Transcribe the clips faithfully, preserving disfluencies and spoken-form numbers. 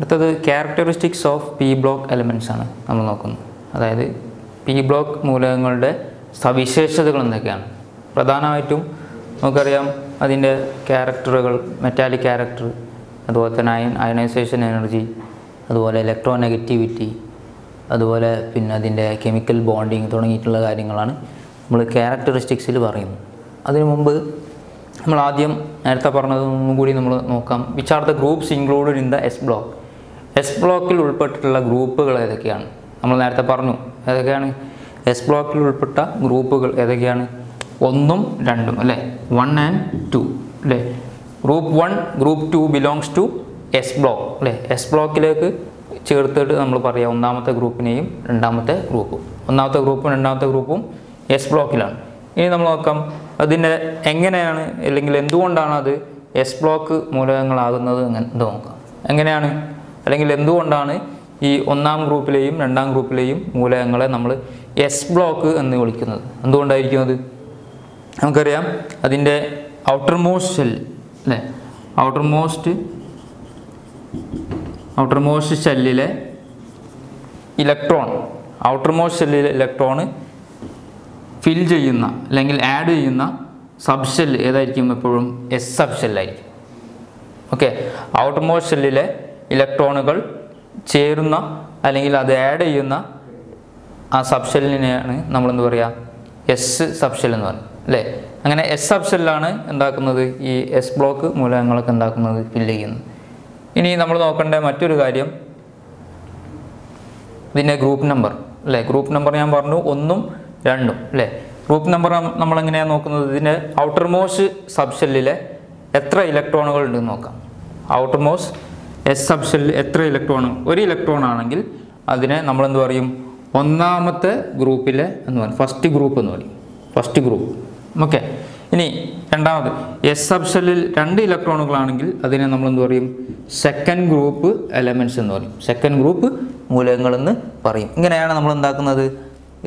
The characteristics of P block elements are that is P block moolangalude saviseshadagal pradhanamaiyittum namakkariyaam adinte characterukal metallic character adupole then ionization energy adupole electronegativity adupole pinne adinte chemical bonding thodangiyittulla karyangalana nammal characteristics il parayum adinu munpu nammal aadyam nertha parnadum koodi nammal nokkam which are the groups included in the S block S block il ulpettittulla groupukal edakkeyanu nammal nertha parnu edakkeyanu S block il ulpetta groupukal edakkeyanu one and two. Group one, Group two belongs to S block. S block is the group. The group is group. S block is the S block S block. The outermost shell, outermost outermost shell electron, outermost shell electron fill the add the subshell either S subshell. Okay, outermost shell electronical chair add a subshell S subshell. Like, S subshell is S block is filled. Now, we have group number. Like, group number is one, two. Group number is the outermost subshell. How electrons outermost S subshell how electrons? One electron is the group number. First group. First group. Okay, now S subshell two electrons anengil second group elements second group moolangal ennu parayum inganeyana nammal endakkunnathu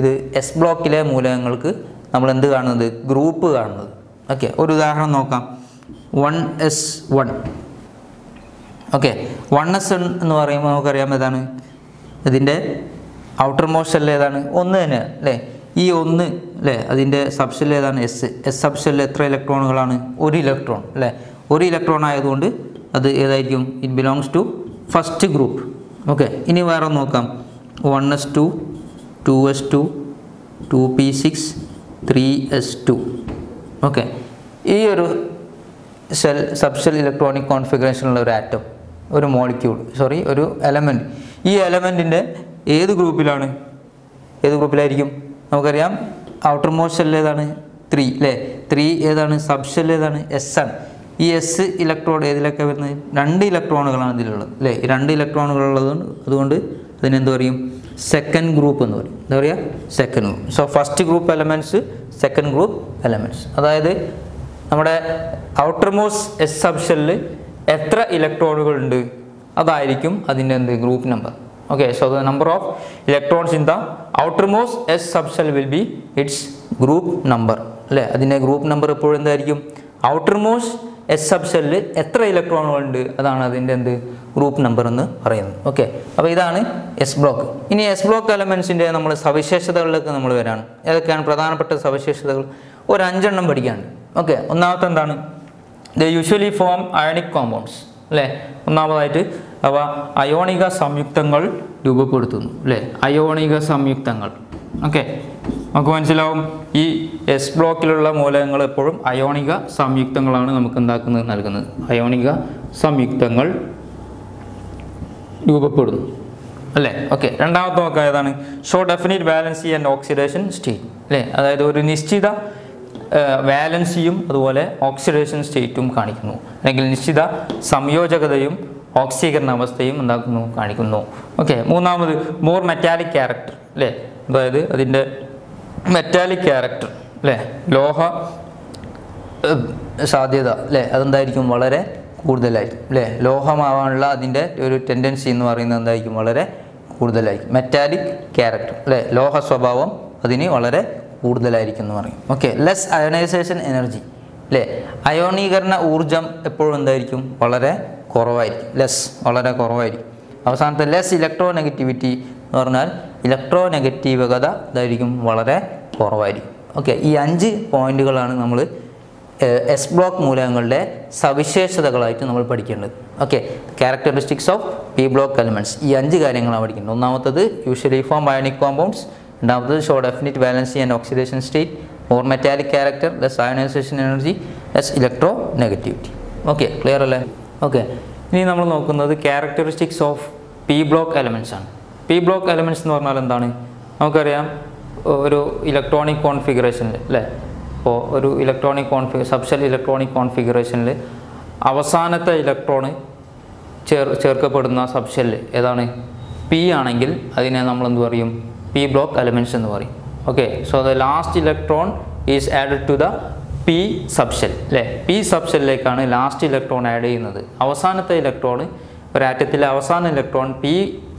idu S block ile moolangalku nammal endu kaanunathu group kaanunathu. Okay, oru udaharanam nokkam one S one. Okay, one S one ennu parayumbol namukku ariyam edana idinte outermost shell edana onnu thana alle E one അതിന്റെ subshell ഏതാണ് S S subshell എത്ര ഇലക്ട്രോണുകളാണ് ഒരു electron അല്ലേ ഒരു electron ആയതുകൊണ്ട് അത് ഏതായിരിക്കും it belongs to first group. Okay, ഇനി വേറെ നോക്കാം one S two two S two two P six three S two. Okay, ഈ ഒരു സെൽ സബ്ഷെൽ ഇലക്ട്രോണിക് കോൺഫിഗറേഷനുള്ള ഒരു ആറ്റം ഒരു മോളിക്യൂൾ സോറി ഒരു എലമെന്റ് ഈ എലമെന്റിന്റെ ഏത് ഗ്രൂപ്പിലാണ് ഏത് ഗ്രൂപ്പിലായിരിക്കും നമുക്കറിയാം outermost shell three le three edana subshell edana S one ee S electrode edilakke varunna two electronukalaanu idilullu le ee two electronukal ulladund adukonde adine endu pariyum second group ennu pariyum endu pariya second group. So first group elements second group elements adayide nammade outermost S subshell il etra electronukal undu adayirikkum adinde endu group number. Okay, so the number of electrons in the outermost S subshell will be its group number. Alle adine group number epol endayirkum outermost S subshell il etra electron undu adana adinte end group number ennu parayunnu. Okay, appo idana S block. Ini S block elements inde nammal savisheshadagalukke nammal varana edakkana pradhanappetta savisheshadagal oru five ennam padikkanu. Okay, onnamathe endanu they usually form ionic compounds. Alle onnamathayittu ava ionic samyuktangal രൂപപ്പെടുത്തുന്നു അല്ലേ അയോണിക സംയുക്തങ്ങൾ. Okay, നമുക്ക് മനസ്സിലാവും ഈ S ബ്ലോക്കിലുള്ള മൂലകങ്ങൾ എപ്പോഴും അയോണിക സംയുക്തങ്ങളാണ് നമുക്ക് ഉണ്ടാക്കുന്നത് നൽകുന്നത് അയോണിക സംയുക്തങ്ങൾ രൂപപ്പെടുന്നു അല്ലേ. ഓക്കേ, രണ്ടാമത്തെ നോക്കുക ഏതാണ് show definite valency and oxidation state അല്ലേ അതായത് ഒരു നിശ്ചിത വാലൻസിയും അതുപോലെ ഓക്സിഡേഷൻ സ്റ്റേറ്റും കാണിക്കുന്നു അല്ലെങ്കിൽ നിശ്ചിത സംയോജകതയും oxygen അവസ്ഥയും ഉണ്ടാക്കുന്നു കാണിക്കുന്നു. ഓക്കേ, മൂന്നാമത്തെ മോർ മെറ്റാലിക് ക്യാരക്ടർ അല്ലേ അതായത് അതിന്റെ മെറ്റാലിക് ക്യാരക്ടർ അല്ലേ ലോഹ സാധ്യത അല്ലേ അതെന്തായിരിക്കും വളരെ കൂടുതലായിരിക്കും അല്ലേ ലോഹമാവാനുള്ള അതിന്റെ ഒരു ടെൻഡൻസി എന്ന് പറയുന്നത് എന്തായിരിക്കും വളരെ കൂടുതലായിരിക്കും മെറ്റാലിക് ക്യാരക്ടർ അല്ലേ ലോഹ സ്വഭാവം അതിന് വളരെ കൂടുതലായിരിക്കും എന്ന് പറയും. ഓക്കേ, ലെസ് അയോണൈസേഷൻ എനർജി അല്ലേ അയോണീകരണ ഊർജ്ജം എപ്പോഴും എന്തായിരിക്കും വളരെ കുറവായിരിക്കും ലെസ് വളരെ കുറവായിരിക്കും. അവസാനത്തെ ലെസ് ഇലക്ട്രോ നെഗറ്റിവിറ്റി എന്ന് പറഞ്ഞാൽ ഇലക്ട്രോ നെഗറ്റീവകത ഇതായിരിക്കും വളരെ കുറവായിരിക്കും. ഓക്കെ, ഈ അഞ്ച് പോയിന്റുകളാണ് നമ്മൾ എസ് ബ്ലോക്ക് മൂലകങ്ങളുടെ സവിശേഷതകളായിട്ട് നമ്മൾ പഠിക്കേണ്ടത്. Okay, characteristics of P block elements, ഈ അഞ്ച് കാര്യങ്ങളാണ് പഠിക്കുന്നത്. ഒന്നാമത്തത് യൂഷ്വലി ഫോം അയോണിക് കോമ്പൗണ്ട്സ്, രണ്ടാമത്തത് show definite valency and oxidation state or metallic character, less ionisation energy, less electronegativity. Okay, clear അല്ലേ? ഓക്കെ, ഇനി നമ്മൾ നോക്കുന്നത് characteristics of P block elements ആണ്. പി ബ്ലോക്ക് എലമെൻറ്റ്സ് എന്ന് പറഞ്ഞാൽ എന്താണ്? നമുക്കറിയാം ഒരു ഇലക്ട്രോണിക് കോൺഫിഗറേഷനിൽ അല്ലേ, ഇപ്പോൾ ഒരു ഇലക്ട്രോണിക് കോൺഫി സബ്ഷെൽ ഇലക്ട്രോണിക് കോൺഫിഗറേഷനിൽ അവസാനത്തെ ഇലക്ട്രോണ് ചേർ ചേർക്കപ്പെടുന്ന സബ്ഷെല്ല് ഏതാണ്? പി ആണെങ്കിൽ അതിനെ നമ്മൾ എന്ത് പറയും? പി ബ്ലോക്ക് എലമെൻറ്റ്സ് എന്ന് പറയും. Okay, so the last electron is added to the P subshell അല്ലേ, പി സബ്ഷെല്ലിലേക്കാണ് ലാസ്റ്റ് ഇലക്ട്രോൺ ആഡ് ചെയ്യുന്നത്. അവസാനത്തെ ഇലക്ട്രോൺ, ഒരു ആറ്റത്തിലെ അവസാന ഇലക്ട്രോൺ പി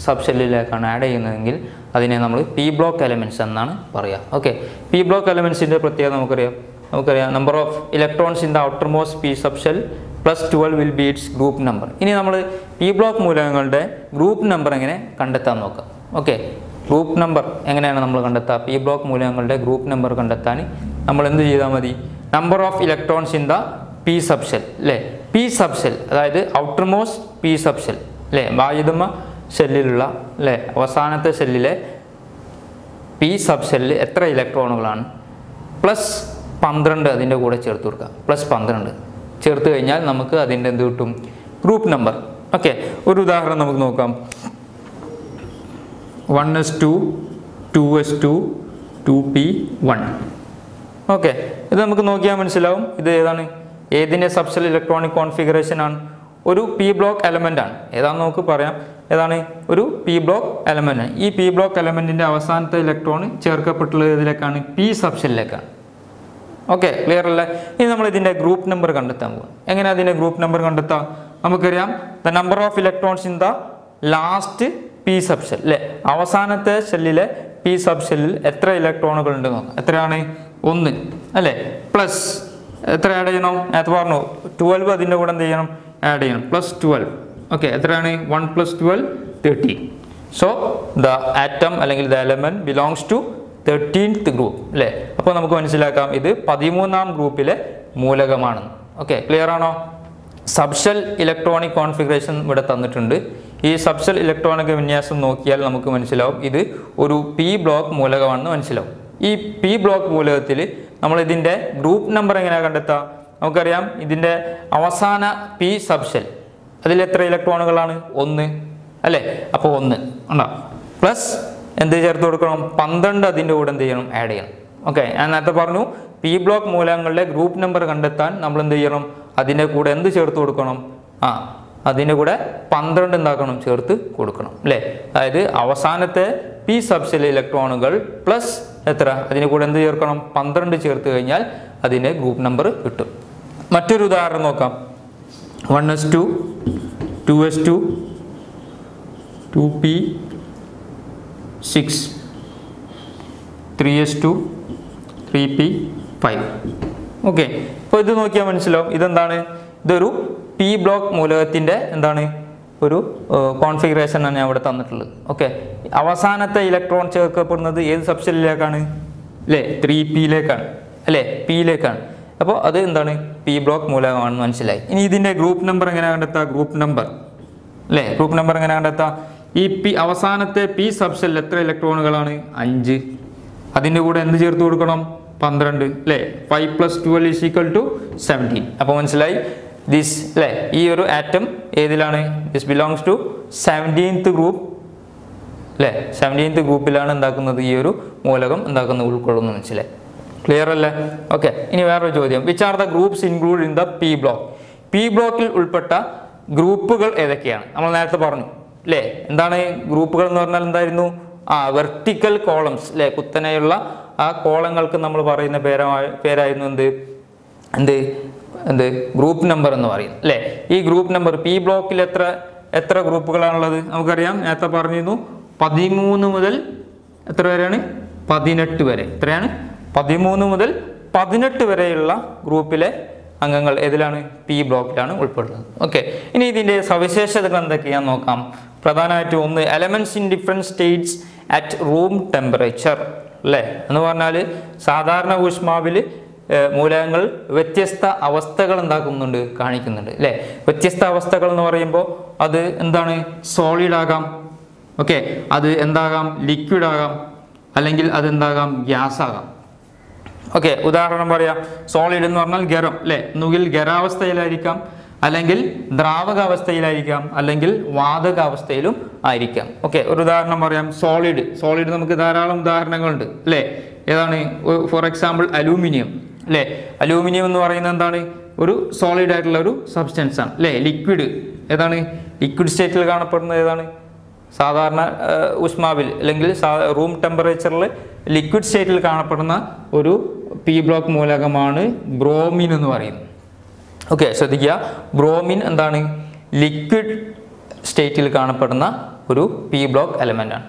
സബ്ഷെല്ലിലേക്കാണ് ആഡ് ചെയ്യുന്നതെങ്കിൽ അതിനെ നമ്മൾ പി ബ്ലോക്ക് എലമെൻറ്റ്സ് എന്നാണ് പറയുക. ഓക്കെ, പി ബ്ലോക്ക് എലമെൻറ്റ്സിൻ്റെ പ്രത്യേകത നമുക്കറിയാം. നമുക്കറിയാം number of electrons in the outermost P subshell plus twelve will be its group number. ഇനി നമ്മൾ പി ബ്ലോക്ക് മൂലകങ്ങളുടെ ഗ്രൂപ്പ് നമ്പർ എങ്ങനെ കണ്ടെത്താൻ നോക്കാം. ഓക്കെ, ഗ്രൂപ്പ് നമ്പർ എങ്ങനെയാണ് നമ്മൾ കണ്ടെത്തുക? പി ബ്ലോക്ക് മൂലകങ്ങളുടെ ഗ്രൂപ്പ് നമ്പർ കണ്ടെത്താൻ നമ്മൾ എന്ത് ചെയ്താൽ മതി? Number of electrons in the P subshell അല്ലേ, പി സബ്ഷെൽ അതായത് ഔട്ടർമോസ്റ്റ് പി സബ്ഷെൽ അല്ലേ, ബാഹ്യതമ സെല്ലിലുള്ള അല്ലേ അവസാനത്തെ സെല്ലിലെ പി സബ്ഷെല്ലിൽ എത്ര ഇലക്ട്രോണുകളാണ് പ്ലസ് പന്ത്രണ്ട് അതിൻ്റെ കൂടെ ചേർത്ത് കൊടുക്കുക, പ്ലസ് പന്ത്രണ്ട് ചേർത്ത് കഴിഞ്ഞാൽ നമുക്ക് അതിൻ്റെ എന്ത് കിട്ടും? Group number. ഓക്കെ, ഒരു ഉദാഹരണം നമുക്ക് നോക്കാം. One S two two S two two P one. Okay, ഇത് നമുക്ക് നോക്കിയാൽ മനസ്സിലാവും ഇത് ഏതാണ്, ഏതിൻ്റെ സബ്ഷെൽ ഇലക്ട്രോണിക് കോൺഫിഗറേഷനാണ്, ഒരു പി ബ്ലോക്ക് എലമെൻറ്റാണ്. ഏതാണെന്ന് നമുക്ക് പറയാം, ഏതാണ് ഒരു പി ബ്ലോക്ക് എലമെൻറ്റ്. ഈ പി ബ്ലോക്ക് എലമെൻറ്റിൻ്റെ അവസാനത്തെ ഇലക്ട്രോൺ ചേർക്കപ്പെട്ടുള്ളത് ഇതിലേക്കാണ്, പി സബ്ഷെല്ലിലേക്കാണ്. ഓക്കെ, ക്ലിയർ അല്ലേ? ഇനി നമ്മൾ ഇതിൻ്റെ ഗ്രൂപ്പ് നമ്പർ കണ്ടെത്താൻ പോകും. എങ്ങനെ അതിൻ്റെ ഗ്രൂപ്പ് നമ്പർ കണ്ടെത്താം? നമുക്കറിയാം the number of electrons in the last P subshell അല്ലേ, അവസാനത്തെ സെല്ലിലെ പി സബ്ഷെല്ലിൽ എത്ര ഇലക്ട്രോണുകൾ ഉണ്ട് നോക്കാം. എത്രയാണ്? ഒന്ന് അല്ലേ, പ്ലസ് എത്ര ആഡ് ചെയ്യണം? നേരത്തെ പറഞ്ഞു ട്വൽവ്, അതിൻ്റെ കൂടെ എന്ത് ചെയ്യണം? ആഡ് ചെയ്യണം, പ്ലസ് ട്വൽവ്. ഓക്കെ, എത്രയാണ്? One plus twelve thirteen. So the atom അല്ലെങ്കിൽ the element belongs to thirteenth group അല്ലേ. അപ്പോൾ നമുക്ക് മനസ്സിലാക്കാം ഇത് പതിമൂന്നാം ഗ്രൂപ്പിലെ മൂലകമാണ്. ഓക്കെ, ക്ലിയർ ആണോ? സബ്ഷെൽ ഇലക്ട്രോണിക് കോൺഫിഗറേഷൻ ഇവിടെ തന്നിട്ടുണ്ട്. ഈ സബ്ഷെൽ ഇലക്ട്രോണിക് വിന്യാസം നോക്കിയാൽ നമുക്ക് മനസ്സിലാവും ഇത് ഒരു പി ബ്ലോക്ക് മൂലകമാണെന്ന് മനസ്സിലാവും. ഈ പി ബ്ലോക്ക് മൂലകത്തിൽ നമ്മൾ ഇതിൻ്റെ ഗ്രൂപ്പ് നമ്പർ എങ്ങനെയാണ് കണ്ടെത്തുക? നമുക്കറിയാം ഇതിൻ്റെ അവസാന പി സബ്ഷെൽ അതിലെത്ര ഇലക്ട്രോണുകളാണ്? ഒന്ന് അല്ലേ, അപ്പോൾ ഒന്ന് ഉണ്ടോ പ്ലസ് എന്ത് ചേർത്ത് കൊടുക്കണം? പന്ത്രണ്ട് അതിൻ്റെ കൂടെ എന്ത് ചെയ്യണം? ആഡ് ചെയ്യണം. ഓക്കെ, ഞാൻ നേരത്തെ പറഞ്ഞു പി ബ്ലോക്ക് മൂലകങ്ങളുടെ ഗ്രൂപ്പ് നമ്പർ കണ്ടെത്താൻ നമ്മൾ എന്ത് ചെയ്യണം? അതിൻ്റെ കൂടെ എന്ത് ചേർത്ത് കൊടുക്കണം? ആ അതിൻ്റെ കൂടെ പന്ത്രണ്ട് എന്താക്കണം? ചേർത്ത് കൊടുക്കണം അല്ലേ. അതായത് അവസാനത്തെ പി സബ്ഷെൽ ഇലക്ട്രോണുകൾ പ്ലസ് എത്ര അതിൻ്റെ കൂടെ എന്ത് ചേർക്കണം? പന്ത്രണ്ട് ചേർത്ത് കഴിഞ്ഞാൽ അതിൻ്റെ ഗ്രൂപ്പ് നമ്പർ കിട്ടും. മറ്റൊരു ഉദാഹരണം നോക്കാം. One S two two S two two P six three S two three P five. Okay, അപ്പോൾ ഇത് നോക്കിയാൽ മനസ്സിലാവും ഇതെന്താണ്, ഇതൊരു പി ബ്ലോക്ക് മൂലകത്തിൻ്റെ എന്താണ് ഒരു കോൺഫിഗറേഷനാണ് ഞാൻ ഇവിടെ തന്നിട്ടുള്ളത്. ഓക്കെ, അവസാനത്തെ ഇലക്ട്രോൺ ചേർക്കപ്പെടുന്നത് ഏത് സബ്ഷെല്ലിലേക്കാണ്? അല്ലേ, ത്രീ പിയിലേക്കാണ് അല്ലേ, പിയിലേക്കാണ്. അപ്പോൾ അത് എന്താണ്? പി ബ്ലോക്ക് മൂലകമാണെന്ന് മനസ്സിലായി. ഇനി ഇതിൻ്റെ ഗ്രൂപ്പ് നമ്പർ എങ്ങനെ കണ്ടെത്താം? ഗ്രൂപ്പ് നമ്പർ അല്ലേ, ഗ്രൂപ്പ് നമ്പർ എങ്ങനെ കണ്ടെത്താം? ഈ പി അവസാനത്തെ പി സബ്ഷെല്ലിൽ എത്ര ഇലക്ട്രോണുകളാണ്? അഞ്ച്. അതിൻ്റെ കൂടെ എന്ത് ചേർത്ത് കൊടുക്കണം? പന്ത്രണ്ട് അല്ലേ. Five plus twelve is equal to seventeen. അപ്പോൾ മനസ്സിലായി ദിസ് അല്ലേ, ഈ ഒരു ആറ്റം ഏതിലാണ്? This belongs to seventeenth group അല്ലേ, സെവൻറ്റീൻത്ത് ഗ്രൂപ്പിലാണ് എന്താക്കുന്നത് ഈ ഒരു മൂലകം എന്താക്കുന്നത് ഉൾക്കൊള്ളുന്നു. മനസ്സിലായി, ക്ലിയർ അല്ലേ? ഓക്കെ, ഇനി വേറൊരു ചോദ്യം. Which are the groups include in the P block, P ബ്ലോക്കിൽ ഉൾപ്പെട്ട ഗ്രൂപ്പുകൾ ഏതൊക്കെയാണ്? നമ്മൾ നേരത്തെ പറഞ്ഞു അല്ലേ, എന്താണ് ഗ്രൂപ്പുകൾ എന്ന് പറഞ്ഞാൽ എന്തായിരുന്നു? ആ വെർട്ടിക്കൽ കോളംസ് അല്ലേ, കുത്തനെയുള്ള ആ കോളങ്ങൾക്ക് നമ്മൾ പറയുന്ന പേരാ പേരായിരുന്നു എന്ത് എന്ത് എന്ത് ഗ്രൂപ്പ് നമ്പർ എന്ന് പറയും അല്ലേ. ഈ ഗ്രൂപ്പ് നമ്പർ പി ബ്ലോക്കിൽ എത്ര എത്ര ഗ്രൂപ്പുകളാണുള്ളത്? നമുക്കറിയാം നേരത്തെ പറഞ്ഞിരുന്നു പതിമൂന്ന് മുതൽ എത്ര വരെയാണ്? പതിനെട്ട് വരെ. എത്രയാണ്? പതിമൂന്ന് മുതൽ പതിനെട്ട് വരെയുള്ള ഗ്രൂപ്പിലെ അംഗങ്ങൾ ഏതിലാണ്? പി ബ്ലോക്കിലാണ് ഉൾപ്പെടുന്നത്. ഓക്കെ, ഇനി ഇതിൻ്റെ സവിശേഷതകൾ എന്തൊക്കെയാണെന്ന് നോക്കാം. പ്രധാനമായിട്ടും ഒന്ന്, elements in different states at room temperature, അല്ലേ? എന്ന് പറഞ്ഞാൽ സാധാരണ ഊഷ്മാവിൽ മൂലകങ്ങൾ വ്യത്യസ്ത അവസ്ഥകൾ എന്താക്കുന്നുണ്ട്, കാണിക്കുന്നുണ്ട്, അല്ലേ? വ്യത്യസ്ത അവസ്ഥകൾ എന്ന് പറയുമ്പോൾ അത് എന്താണ്? സോളിഡ് ആകാം, ഓക്കെ, അത് എന്താകാം? ലിക്വിഡ് ആകാം, അല്ലെങ്കിൽ അത് എന്താകാം? ഗ്യാസ് ആകാം. ഓക്കെ, ഉദാഹരണം പറയാം, സോളിഡ് എന്ന് പറഞ്ഞാൽ ഖരം, അല്ലേ? ഒന്നുകിൽ ഖരാവസ്ഥയിലായിരിക്കാം, അല്ലെങ്കിൽ ദ്രാവകാവസ്ഥയിലായിരിക്കാം, അല്ലെങ്കിൽ വാതകാവസ്ഥയിലും ആയിരിക്കാം. ഓക്കെ, ഒരു ഉദാഹരണം പറയാം, സോളിഡ് സോളിഡ് നമുക്ക് ധാരാളം ഉദാഹരണങ്ങളുണ്ട്, അല്ലേ? ഏതാണ്? ഫോർ എക്സാമ്പിൾ അലൂമിനിയം, അല്ലേ? അലൂമിനിയം എന്ന് പറയുന്നത് എന്താണ്? ഒരു സോളിഡ് ആയിട്ടുള്ള ഒരു സബ്സ്റ്റൻസ് ആണ്, അല്ലേ? ലിക്വിഡ് ഏതാണ്? ലിക്വിഡ് സ്റ്റേറ്റിൽ കാണപ്പെടുന്നത് ഏതാണ്? സാധാരണ ഊഷ്മാവിൽ അല്ലെങ്കിൽ റൂം ടെമ്പറേച്ചറിൽ ലിക്വിഡ് സ്റ്റേറ്റിൽ കാണപ്പെടുന്ന ഒരു പി ബ്ലോക്ക് മൂലകമാണ് ബ്രോമിൻ എന്ന് പറയുന്നത്. ഓക്കെ, ശ്രദ്ധിക്കുക, ബ്രോമിൻ എന്താണ്? ലിക്വിഡ് സ്റ്റേറ്റിൽ കാണപ്പെടുന്ന ഒരു പി ബ്ലോക്ക് എലമെൻ്റ് ആണ്.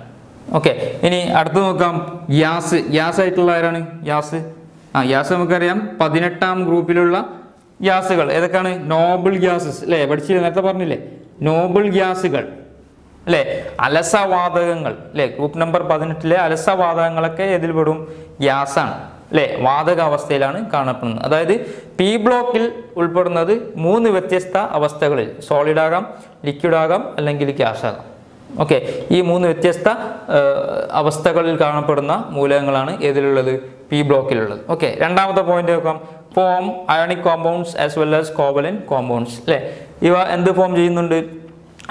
ഓക്കെ, ഇനി അടുത്ത് നോക്കാം, ഗ്യാസ് ഗ്യാസ് ആയിട്ടുള്ള ആരാണ്? ഗ്യാസ് ആ ഗ്യാസ് നമുക്കറിയാം, പതിനെട്ടാം ഗ്രൂപ്പിലുള്ള ഗ്യാസുകൾ ഏതൊക്കെയാണ്? നോബിൾ ഗ്യാസസ്, അല്ലേ? പഠിച്ചില്ല, നേരത്തെ പറഞ്ഞില്ലേ, നോബിൾ ഗ്യാസുകൾ, അല്ലേ? അലസവാതകങ്ങൾ, അല്ലേ? ഗ്രൂപ്പ് നമ്പർ പതിനെട്ടിലെ അലസവാതകങ്ങളൊക്കെ ഇതിൽ പെടും, ഗ്യാസാണ്, അല്ലേ? വാതകാവസ്ഥയിലാണ് കാണപ്പെടുന്നത്. അതായത് പി ബ്ലോക്കിൽ ഉൾപ്പെടുന്നത് മൂന്ന് വ്യത്യസ്ത അവസ്ഥകളിൽ, സോളിഡ് ആകാം, ലിക്വിഡ് ആകാം, അല്ലെങ്കിൽ ഗ്യാസ് ആകാം. ഓക്കെ, ഈ മൂന്ന് വ്യത്യസ്ത അവസ്ഥകളിൽ കാണപ്പെടുന്ന മൂലകങ്ങളാണ് ഏതിലുള്ളത്? പി ബ്ലോക്കിലുള്ളത്. ഓക്കെ, രണ്ടാമത്തെ പോയിന്റ് നോക്കാം, form ionic compounds as well as covalent compounds, അല്ലേ? ഇവ എന്ത് ഫോം ചെയ്യുന്നുണ്ട്?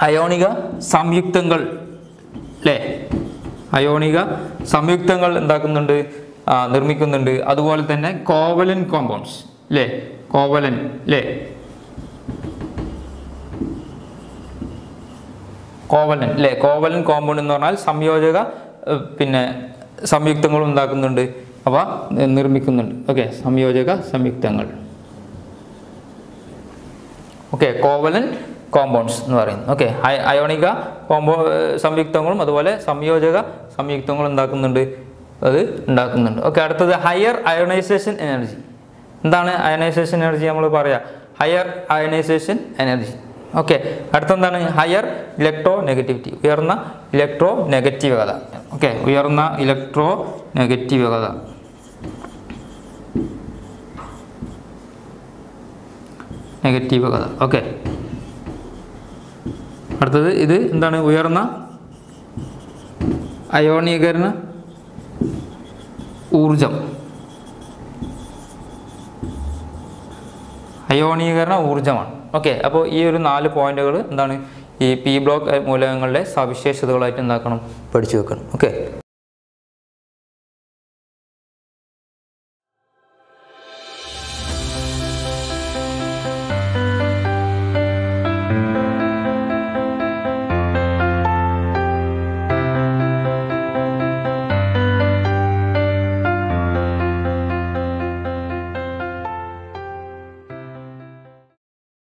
അയോണിക സംയുക്തങ്ങൾ, അല്ലേ? അയോണിക സംയുക്തങ്ങൾ എന്താക്കുന്നുണ്ട്? നിർമ്മിക്കുന്നുണ്ട്. അതുപോലെ തന്നെ കോവലന്റ് കോമ്പൗണ്ട്സ്, അല്ലേ? കോവലന്റ്, അല്ലേ? കോവലൻ അല്ലേ കോവലൻ കോമ്പൗണ്ട് എന്ന് പറഞ്ഞാൽ സംയോജക പിന്നെ സംയുക്തങ്ങളും ഉണ്ടാക്കുന്നുണ്ട്, അവ നിർമ്മിക്കുന്നുണ്ട്. ഓക്കെ, സംയോജക സംയുക്തങ്ങൾ, ഓക്കെ, കോവലൻ കോമ്പൗണ്ട്സ് എന്ന് പറയുന്നത്. ഓക്കെ, അയോണിക കോമ്പോ സംയുക്തങ്ങളും അതുപോലെ സംയോജക സംയുക്തങ്ങളും ഉണ്ടാക്കുന്നുണ്ട്, അത് ഉണ്ടാക്കുന്നുണ്ട്. ഓക്കെ, അടുത്തത് ഹയർ അയോണൈസേഷൻ എനർജി. എന്താണ് അയോണൈസേഷൻ എനർജി? നമ്മൾ പറയാം, ഹയർ അയോണൈസേഷൻ എനർജി. ഓക്കെ, അടുത്തെന്താണ്? ഹയർ ഇലക്ട്രോ നെഗറ്റിവിറ്റി, ഉയർന്ന ഇലക്ട്രോ നെഗറ്റീവ്കത. ഓക്കെ, ഉയർന്ന ഇലക്ട്രോ നെഗറ്റീവ്കത. നെഗറ്റീവ്കത ഓക്കെ, അടുത്തത് ഇത് എന്താണ്? ഉയർന്ന അയോണീകരണ ഊർജം, അയോണീകരണ ഊർജമാണ്. ഓക്കെ, അപ്പോൾ ഈ ഒരു നാല് പോയിന്റുകൾ എന്താണ്? ഈ പി ബ്ലോക്ക് മൂലകങ്ങളുടെ സവിശേഷതകളായിട്ട് എന്താക്കണം? പഠിച്ചു വെക്കണം. ഓക്കെ.